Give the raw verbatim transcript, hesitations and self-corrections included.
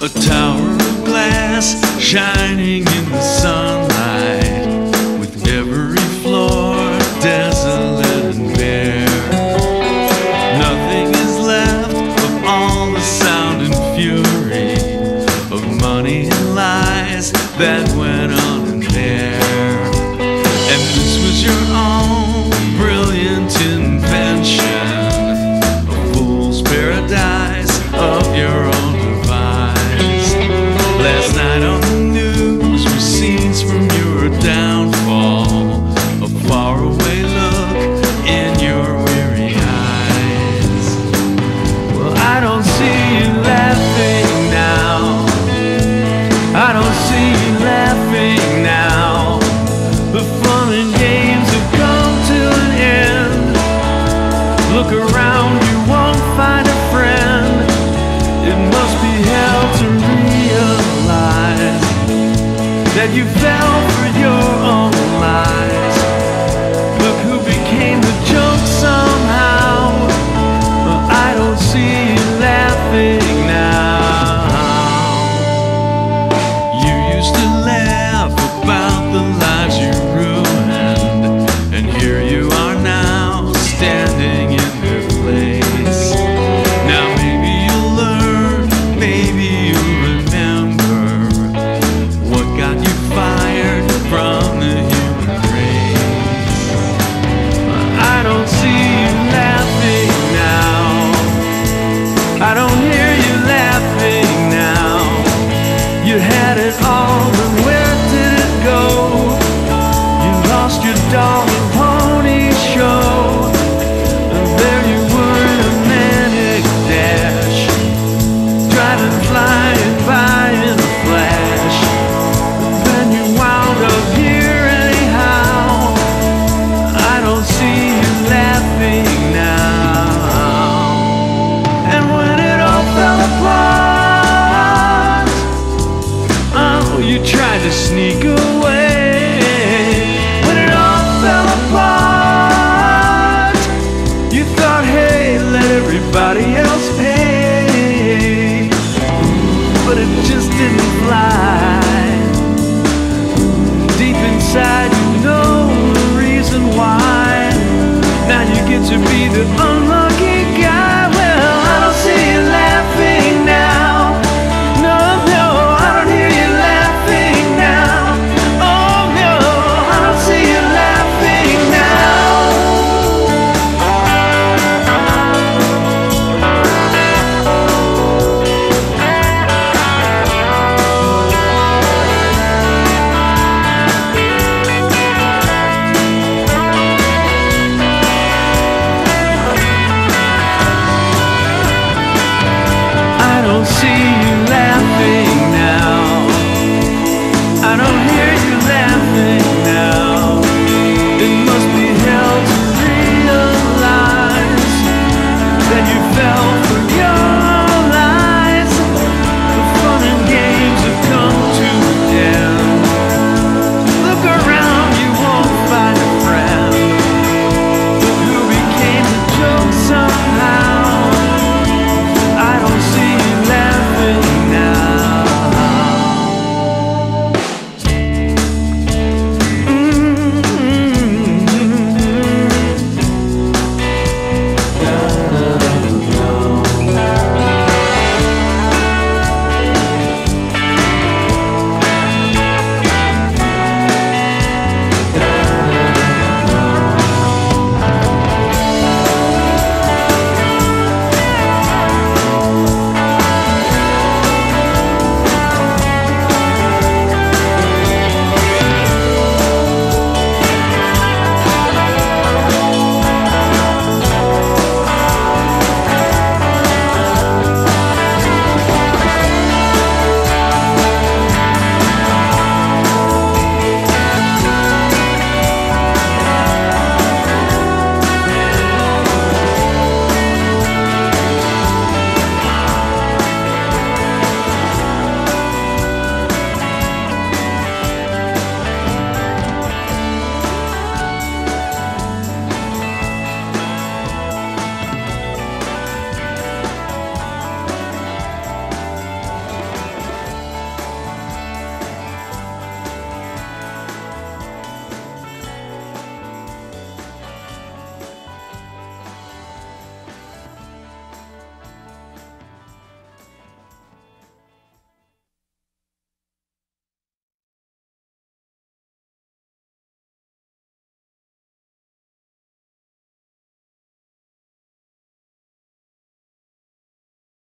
a tower of glass shining in the sunlight, with every floor desolate and bare. Nothing is left of all the sound and fury of money and lies that went on in there. And this was your own brilliant invention, a fool's paradise of your own device. Last night on the news were scenes from your downfall, a faraway look in your weary eyes. Well, I don't see you laughing now. I don't see you laughing now. The fun and games have come to an end. Look around, you won't find a friend. It must be hell to realize that you fell for your own lies. Look who became the joke somehow. Well, I don't see you laughing now. You used to laugh about the lives you ruined, and here you are now, standing in their place. Now maybe you'll learn, maybe you'll remember what got you fired from the human race. But I don't see you laughing now. I don't hear you laughing now. You had it all, but where did it go? You lost your dog and pony show, and there you were in a manic dash, driving, flying by in a flash. But then you wound up here anyhow. I don't see you laughing now. And when it all fell apart, oh, you tried to sneak away. When it all fell apart, you thought, hey, let everybody else pay. But it just didn't fly. Deep inside, you know the reason why. Now you get to be the unlucky guy. Well, I don't see you laughing now. No, no, I don't hear you laughing now. Oh, no, I don't see you laughing now. I don't see you laughing now. I don't hear you.